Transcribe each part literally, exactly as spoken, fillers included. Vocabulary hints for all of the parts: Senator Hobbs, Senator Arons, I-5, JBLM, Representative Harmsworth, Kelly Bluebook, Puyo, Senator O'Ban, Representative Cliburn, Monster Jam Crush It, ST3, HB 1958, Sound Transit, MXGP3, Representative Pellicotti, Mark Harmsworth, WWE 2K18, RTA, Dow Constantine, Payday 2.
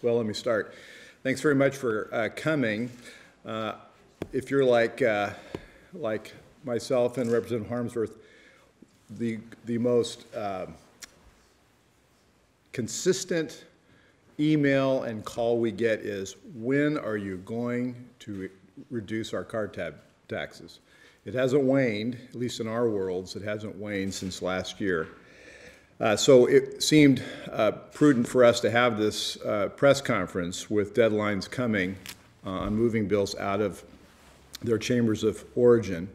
Well, let me start. Thanks very much for uh, coming. Uh, if you're like uh, like myself and Representative Harmsworth, the the most uh, consistent email and call we get is, when are you going to re reduce our car tab taxes? It hasn't waned, at least in our worlds, it hasn't waned since last year. Uh, so it seemed uh, prudent for us to have this uh, press conference with deadlines coming uh, on moving bills out of their chambers of origin.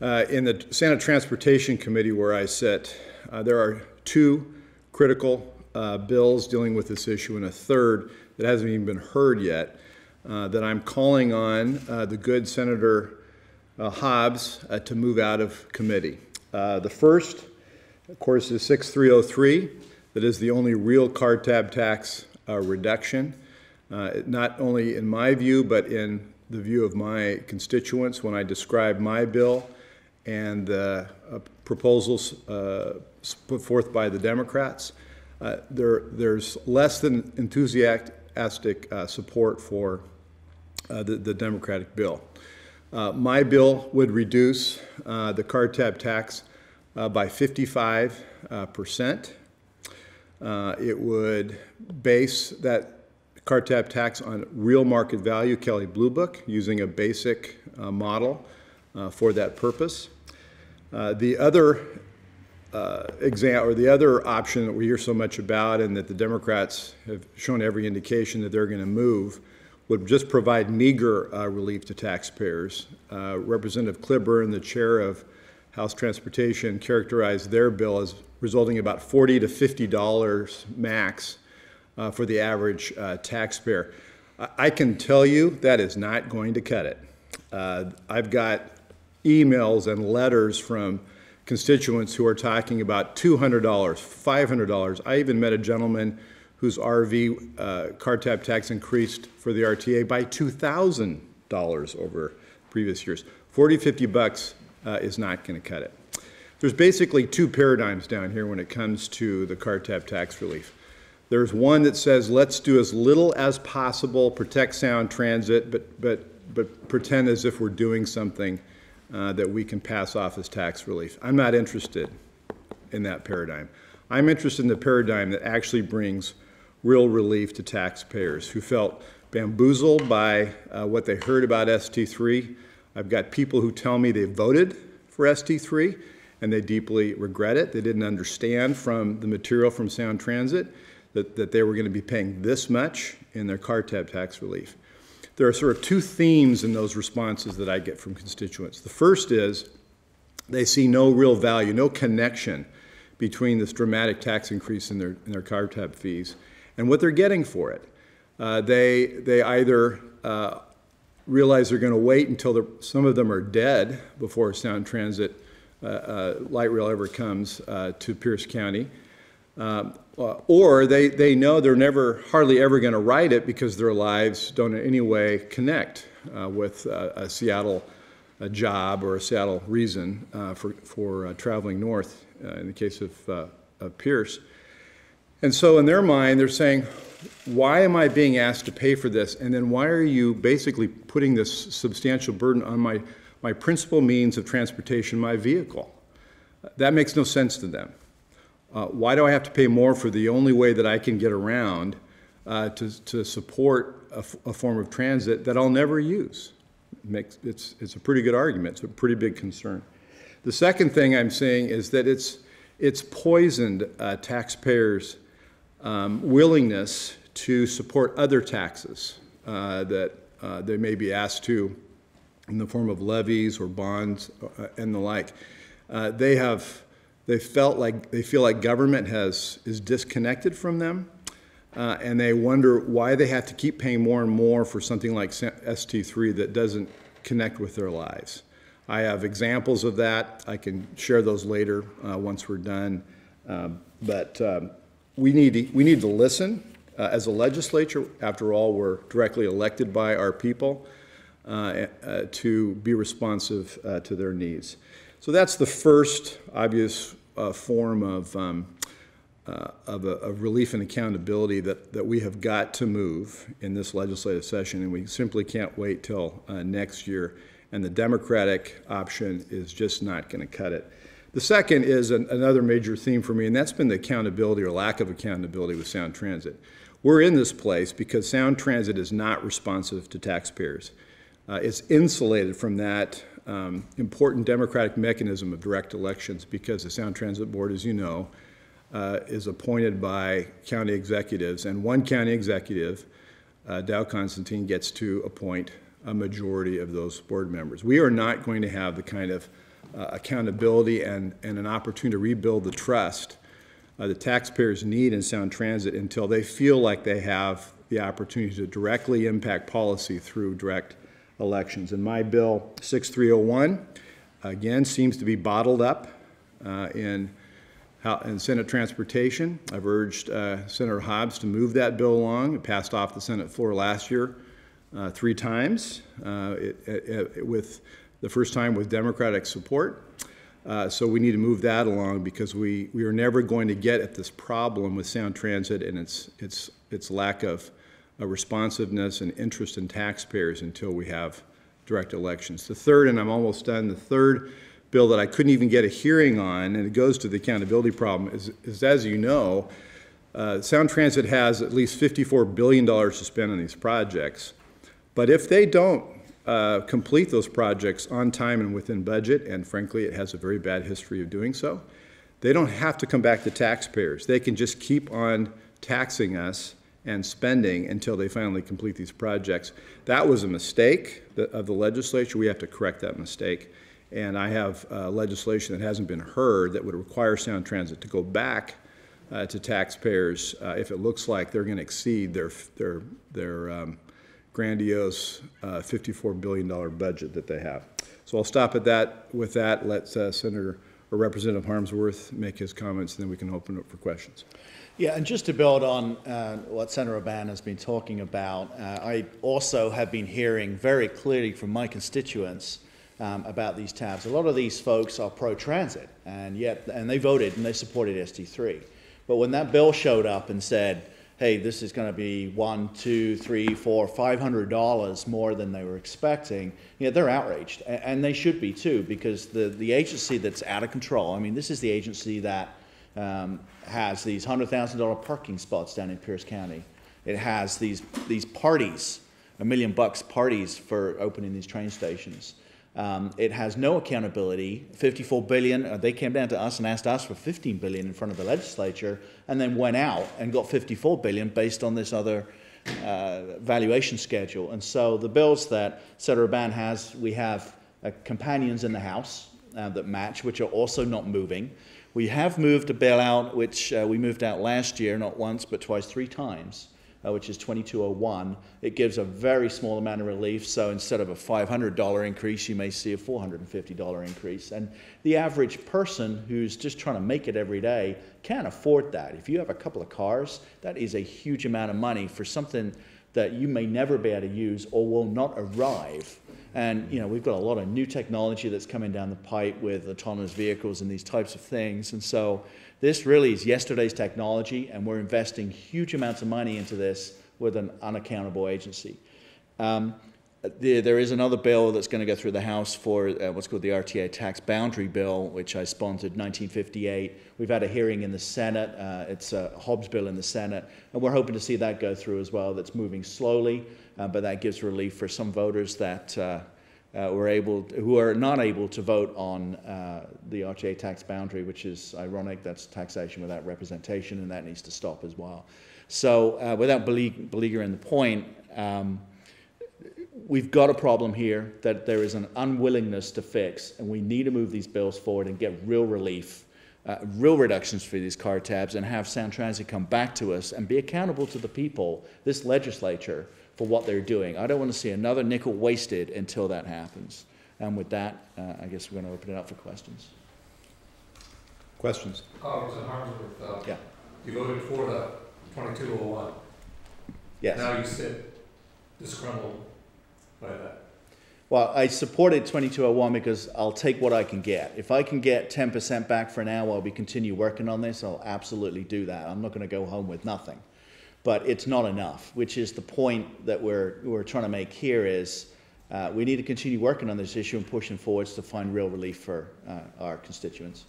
Uh, in the Senate Transportation Committee, where I sit, uh, there are two critical uh, bills dealing with this issue and a third that hasn't even been heard yet, uh, that I'm calling on uh, the good Senator uh, Hobbs uh, to move out of committee. Uh, the first, of course, is sixty-three oh three. That is the only real car tab tax uh, reduction, uh, not only in my view, but in the view of my constituents when I describe my bill and the uh, uh, proposals uh, put forth by the Democrats. Uh, there, there's less than enthusiastic uh, support for uh, the, the Democratic bill. Uh, my bill would reduce uh, the car tab tax Uh, by fifty-five percent. Uh, percent. Uh, it would base that car tab tax on real market value, Kelly Bluebook, using a basic uh, model uh, for that purpose. Uh, the other uh, exam or the other option that we hear so much about, and that the Democrats have shown every indication that they're going to move, would just provide meager uh, relief to taxpayers. Uh, Representative Cliburn, the chair of House Transportation, characterized their bill as resulting in about forty to fifty dollars max uh, for the average uh, taxpayer. I, I can tell you that is not going to cut it. Uh, I've got emails and letters from constituents who are talking about two hundred dollars, five hundred dollars. I even met a gentleman whose R V uh, car tab tax increased for the R T A by two thousand dollars over previous years. forty, fifty bucks. Uh, is not going to cut it. There's basically two paradigms down here when it comes to the car tab tax relief. There's one that says, let's do as little as possible, protect Sound Transit, but, but, but pretend as if we're doing something uh, that we can pass off as tax relief. I'm not interested in that paradigm. I'm interested in the paradigm that actually brings real relief to taxpayers who felt bamboozled by uh, what they heard about S T three. I've got people who tell me they voted for S T three and they deeply regret it. They didn't understand from the material from Sound Transit that, that they were going to be paying this much in their car tab tax relief. There are sort of two themes in those responses that I get from constituents. The first is they see no real value, no connection between this dramatic tax increase in their, in their car tab fees and what they're getting for it. Uh, they, they either uh, realize they're going to wait until some of them are dead before Sound Transit uh, uh, light rail ever comes uh, to Pierce County, um, or they, they know they're never, hardly ever going to ride it because their lives don't in any way connect uh, with uh, a Seattle a job or a Seattle reason uh, for, for uh, traveling north uh, in the case of, uh, of Pierce. And so in their mind, they're saying, why am I being asked to pay for this? And then why are you basically putting this substantial burden on my, my principal means of transportation, my vehicle? That makes no sense to them. Uh, why do I have to pay more for the only way that I can get around uh, to, to support a, f a form of transit that I'll never use? It makes, it's, it's a pretty good argument. It's a pretty big concern. The second thing I'm seeing is that it's, it's poisoned uh, taxpayers' Um, willingness to support other taxes uh, that uh, they may be asked to in the form of levies or bonds and the like. Uh, they have, they felt like, they feel like government has, is disconnected from them, uh, and they wonder why they have to keep paying more and more for something like S T three that doesn't connect with their lives. I have examples of that. I can share those later uh, once we're done, um, but um, We need to, we need to listen uh, as a legislature. After all, we're directly elected by our people uh, uh, to be responsive uh, to their needs. So that's the first obvious uh, form of um, uh, uh, of, a, of relief and accountability that, that we have got to move in this legislative session, and we simply can't wait till uh, next year. And the Democratic option is just not going to cut it. The second is an, another major theme for me, and that's been the accountability or lack of accountability with Sound Transit. We're in this place because Sound Transit is not responsive to taxpayers. Uh, it's insulated from that um, important democratic mechanism of direct elections because the Sound Transit Board, as you know, uh, is appointed by county executives, and one county executive, uh, Dow Constantine, gets to appoint a majority of those board members. We are not going to have the kind of uh, accountability and, and an opportunity to rebuild the trust uh, the taxpayers need in Sound Transit until they feel like they have the opportunity to directly impact policy through direct elections. And my bill sixty-three oh one, again, seems to be bottled up uh, in, how, in Senate Transportation. I've urged uh, Senator Hobbs to move that bill along. It passed off the Senate floor last year. Uh, three times, uh, it, it, it, with the first time with Democratic support. Uh, so we need to move that along because we, we are never going to get at this problem with Sound Transit and its, its, its lack of uh, responsiveness and interest in taxpayers until we have direct elections. The third, and I'm almost done, the third bill that I couldn't even get a hearing on, and it goes to the accountability problem, is, is as you know, uh, Sound Transit has at least fifty-four billion dollars to spend on these projects. But if they don't uh, complete those projects on time and within budget, and frankly, it has a very bad history of doing so, they don't have to come back to taxpayers. They can just keep on taxing us and spending until they finally complete these projects. That was a mistake of the legislature. We have to correct that mistake. And I have uh, legislation that hasn't been heard that would require Sound Transit to go back uh, to taxpayers uh, if it looks like they're going to exceed their, their, their um, grandiose uh, fifty-four billion dollars budget that they have. So I'll stop at that. With that, let uh, Senator or Representative Harmsworth make his comments, and then we can open up for questions. Yeah, and just to build on uh, what Senator O'Ban has been talking about, uh, I also have been hearing very clearly from my constituents um, about these tabs. A lot of these folks are pro-transit, and yet, and they voted and they supported S T three. But when that bill showed up and said, hey, this is going to be one, two, three, four, five hundred dollars more than they were expecting. You know, they're outraged, and they should be too, because the the agency that's out of control. I mean, this is the agency that um, has these hundred thousand dollar parking spots down in Pierce County. It has these these parties, a million bucks parties for opening these train stations. Um, it has no accountability. fifty-four billion dollars, uh, they came down to us and asked us for fifteen billion dollars in front of the legislature, and then went out and got fifty-four billion dollars based on this other uh, valuation schedule. And so the bills that Senator O'Ban has, we have uh, companions in the House uh, that match, which are also not moving. We have moved a bill out, which uh, we moved out last year, not once, but twice, three times. Uh, which is twenty-two oh one, it gives a very small amount of relief. So instead of a five hundred dollar increase, you may see a four hundred fifty dollar increase. And the average person who's just trying to make it every day can't afford that. If you have a couple of cars, that is a huge amount of money for something that you may never be able to use or will not arrive. And, you know, we've got a lot of new technology that's coming down the pipe with autonomous vehicles and these types of things. And so this really is yesterday's technology, and we're investing huge amounts of money into this with an unaccountable agency. Um, the, there is another bill that's going to go through the House for uh, what's called the R T A tax boundary bill, which I sponsored, nineteen fifty-eight. We've had a hearing in the Senate. Uh, it's a Hobbs bill in the Senate, and we're hoping to see that go through as well. That's moving slowly, uh, but that gives relief for some voters that uh, Uh, were able to, who are not able to vote on uh, the R T A tax boundary, which is ironic. That's taxation without representation, and that needs to stop as well. So uh, without beleaguering the point, um, we've got a problem here that there is an unwillingness to fix, and we need to move these bills forward and get real relief, uh, real reductions for these car tabs, and have Sound Transit come back to us and be accountable to the people, this legislature, for what they're doing. I don't want to see another nickel wasted until that happens. And with that, uh, I guess we're going to open it up for questions. Questions? Congressman Harmsworth, uh, yeah. You voted for the twenty-two oh one. Yes. Now you sit disgruntled by that. Well, I supported twenty-two oh one because I'll take what I can get. If I can get ten percent back for an hour while we continue working on this, I'll absolutely do that. I'm not going to go home with nothing. But it's not enough, which is the point that we're, we're trying to make here is uh, we need to continue working on this issue and pushing forwards to find real relief for uh, our constituents.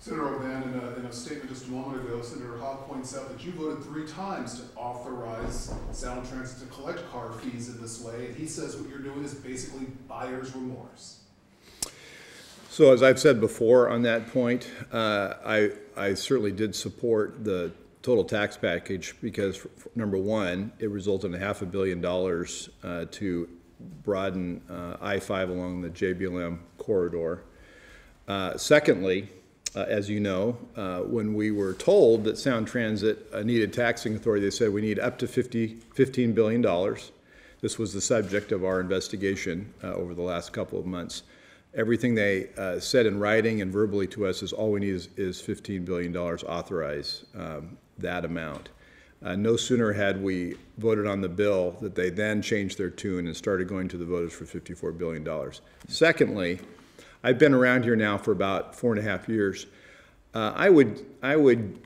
Senator O'Ban, in a, in a statement just a moment ago, Senator Hobbs points out that you voted three times to authorize Sound Transit to collect car fees in this way, and he says what you're doing is basically buyer's remorse. So as I've said before on that point, uh, I, I certainly did support the total tax package because, for, for, number one, it resulted in half a billion dollars uh, to broaden uh, I five along the J B L M corridor. Uh, secondly, Uh, as you know, uh, when we were told that Sound Transit uh, needed taxing authority, they said we need up to fifteen billion dollars. This was the subject of our investigation uh, over the last couple of months. Everything they uh, said in writing and verbally to us is all we need is, is fifteen billion dollars, authorize um, that amount. Uh, no sooner had we voted on the bill that they then changed their tune and started going to the voters for fifty-four billion dollars. Secondly, I've been around here now for about four and a half years. Uh, I would, I would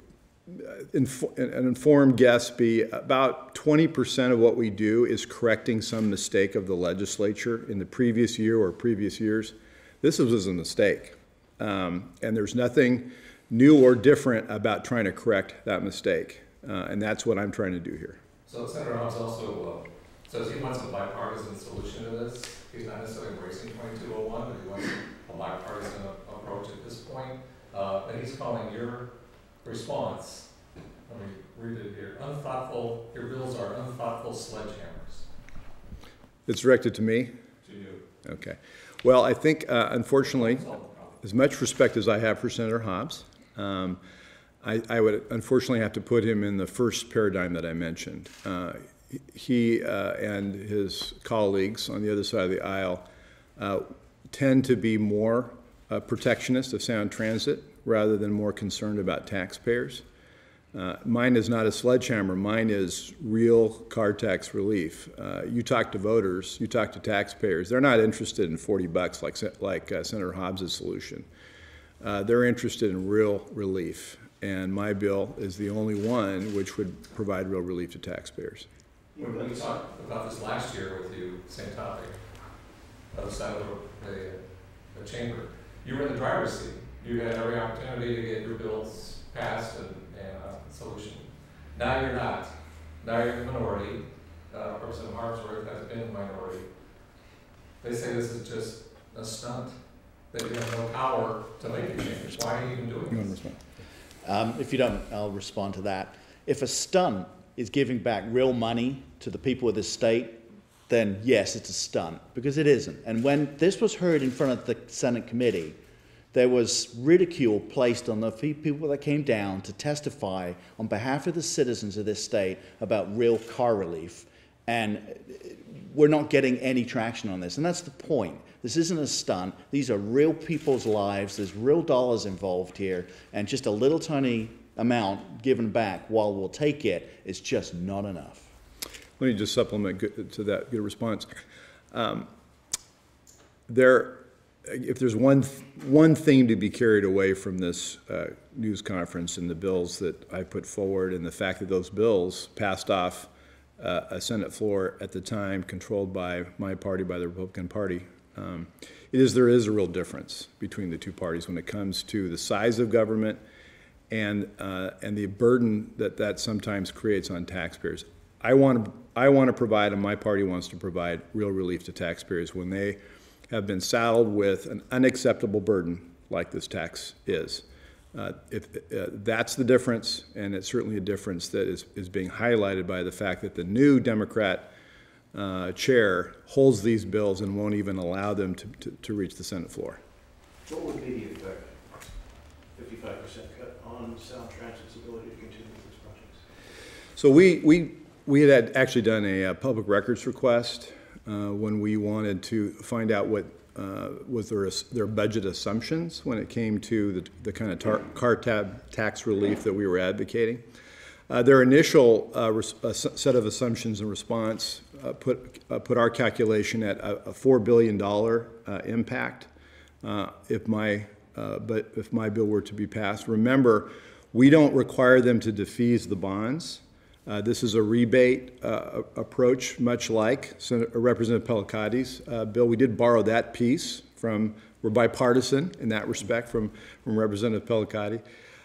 inf an informed guess be about twenty percent of what we do is correcting some mistake of the legislature in the previous year or previous years. This was a mistake. Um, and there's nothing new or different about trying to correct that mistake. Uh, and that's what I'm trying to do here. So Senator Arons also uh, says he wants a bipartisan solution to this. He's not necessarily embracing twenty-two oh one, but he wants a bipartisan approach at this point. Uh, and he's calling your response, let me read it here, unthoughtful, your bills are unthoughtful sledgehammers. It's directed to me? To you. Okay. Well, I think, uh, unfortunately, as much respect as I have for Senator Hobbs, um, I, I would unfortunately have to put him in the first paradigm that I mentioned. Uh, He uh, and his colleagues on the other side of the aisle uh, tend to be more uh, protectionist of Sound Transit rather than more concerned about taxpayers. Uh, mine is not a sledgehammer. Mine is real car tax relief. Uh, you talk to voters. You talk to taxpayers. They're not interested in forty bucks like, like uh, Senator Hobbs' solution. Uh, they're interested in real relief. And my bill is the only one which would provide real relief to taxpayers. When we talked about this last year with you, same topic, other side of the, the chamber, you were in the driver's seat. You had every opportunity to get your bills passed and, and a solution. Now you're not. Now you're in the minority. Uh, Representative Harmsworth has been in the minority. They say this is just a stunt, that you have no power to make a change. Why are you even doing this? Um, if you don't, I'll respond to that. If a stunt is giving back real money to the people of this state, then yes, it's a stunt, because it isn't. And when this was heard in front of the Senate committee, there was ridicule placed on the few people that came down to testify on behalf of the citizens of this state about real car relief. And we're not getting any traction on this. And that's the point. This isn't a stunt. These are real people's lives. There's real dollars involved here. And just a little tiny amount given back, while we'll take it, is just not enough. Let me just supplement good, to that good response. Um, there, if there's one th one thing to be carried away from this uh, news conference and the bills that I put forward, and the fact that those bills passed off uh, a Senate floor at the time controlled by my party, by the Republican Party, um, it is there is a real difference between the two parties when it comes to the size of government and uh, and the burden that that sometimes creates on taxpayers. I want to I want to provide, and my party wants to provide, real relief to taxpayers when they have been saddled with an unacceptable burden like this tax is. Uh, if uh, that's the difference, and it's certainly a difference that is is being highlighted by the fact that the new Democrat uh, chair holds these bills and won't even allow them to to, to reach the Senate floor. What would be the effect? fifty-five percent cut on Sound Transit's ability to continue these projects? So we, we, we had actually done a, a public records request uh, when we wanted to find out what uh, was their, their budget assumptions when it came to the, the kind of tar, car tab tax relief that we were advocating. Uh, their initial uh, res, set of assumptions in response uh, put uh, put our calculation at a, a four billion dollar uh, impact uh, if my uh, but if my bill were to be passed. Remember, we don't require them to defease the bonds. Uh, this is a rebate uh, approach, much like Senator, Representative Pellicotti's uh, bill. We did borrow that piece from, we're bipartisan in that respect, from, from Representative Pellicotti.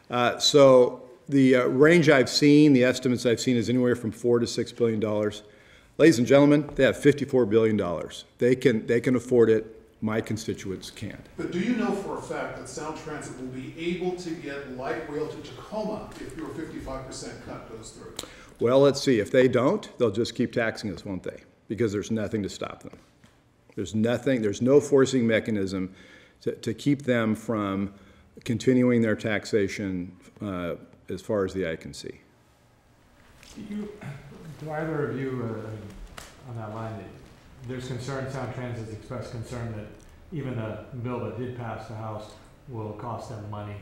Uh, so the uh, range I've seen, the estimates I've seen, is anywhere from four to six billion dollars. Ladies and gentlemen, they have fifty-four billion dollars. They can they can afford it. My constituents can't. But do you know for a fact that Sound Transit will be able to get light rail to Tacoma if your fifty-five percent cut goes through? Well, let's see. If they don't, they'll just keep taxing us, won't they? Because there's nothing to stop them. There's nothing, there's no forcing mechanism to, to keep them from continuing their taxation uh, as far as the eye can see. Do, you, do either of you uh, on that line, there's concern, Sound Transit's expressed concern that even a bill that did pass the House will cost them money,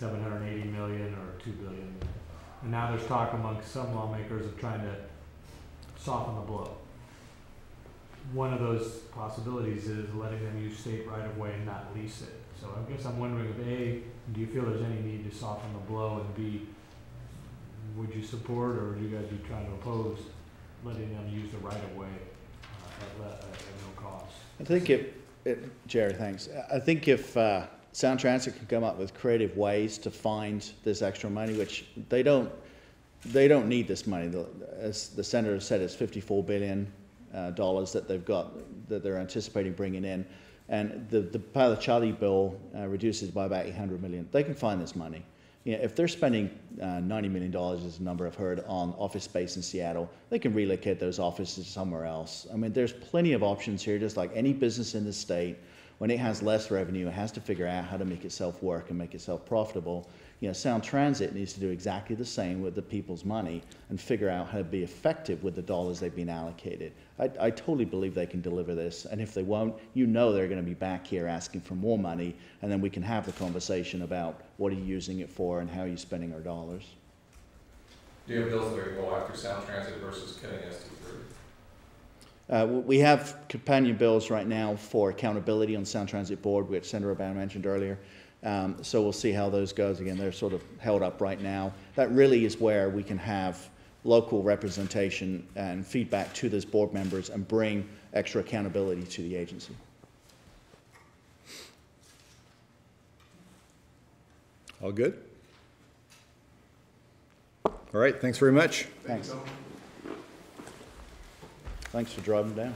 seven hundred eighty million dollars or two billion dollars. And now there's talk amongst some lawmakers of trying to soften the blow. One of those possibilities is letting them use state right-of-way and not lease it. So I guess I'm wondering if A, do you feel there's any need to soften the blow, and B, would you support or would you guys be trying to oppose letting them use the right-of-way at, at, at no cost? I think if, it, Jerry, thanks. I think if uh, Sound Transit can come up with creative ways to find this extra money, which they don't, they don't need this money. The, as the Senator said, it's fifty-four billion dollars uh, dollars that they've got, that they're anticipating bringing in. And the, the Pellicotti bill uh, reduces by about eight hundred million dollars. They can find this money. You know, if they're spending uh, ninety million dollars, as a number I've heard, on office space in Seattle, they can relocate those offices somewhere else. I mean, there's plenty of options here, just like any business in the state. When it has less revenue, it has to figure out how to make itself work and make itself profitable. You know, Sound Transit needs to do exactly the same with the people's money and figure out how to be effective with the dollars they've been allocated. I, I totally believe they can deliver this, and if they won't, you know they're going to be back here asking for more money, and then we can have the conversation about what are you using it for and how are you spending our dollars. Do you have bills that go after Sound Transit versus cutting S T three? Uh, we have companion bills right now for accountability on Sound Transit Board, which Senator O'Ban mentioned earlier. Um, so we'll see how those goes. Again, they're sort of held up right now. That really is where we can have local representation and feedback to those board members and bring extra accountability to the agency. All good? All right, thanks very much. Thanks. Thanks for driving down.